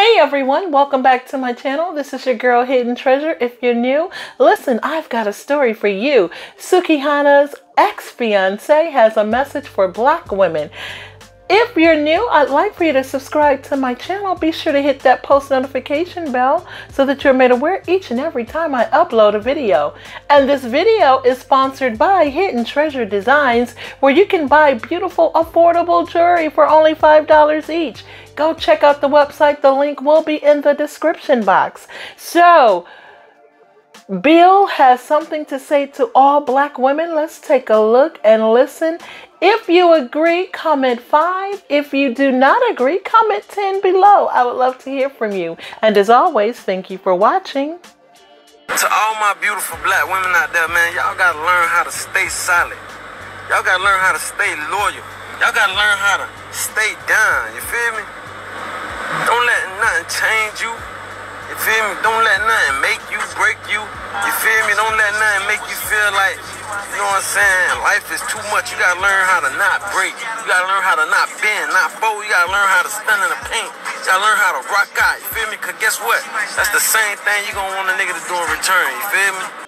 Hey everyone, welcome back to my channel. This is your girl Hidden Treasure. If you're new, listen, I've got a story for you. Sukihana's ex-fiance has a message for Black women. If you're new, I'd like for you to subscribe to my channel. Be sure to hit that post notification bell so that you're made aware each and every time I upload a video. And this video is sponsored by Hidden Treasure Designs, where you can buy beautiful, affordable jewelry for only $5 each. Go check out the website. The link will be in the description box. So, Bill has something to say to all Black women. Let's take a look and listen. If you agree, comment 5. If you do not agree, comment 10 below. I would love to hear from you. And as always, thank you for watching. To all my beautiful Black women out there, man, y'all gotta learn how to stay solid. Y'all gotta learn how to stay loyal. Y'all gotta learn how to stay down, you feel me? Don't let nothing change you. You feel me? Don't let nothing make you, break you. You feel me? Don't let nothing make you feel like, you know what I'm saying, life is too much. You gotta learn how to not break. You gotta learn how to not bend, not fold. You gotta learn how to stand in the paint. You gotta learn how to rock out. You feel me? Because guess what? That's the same thing you gonna want a nigga to do in return. You feel me?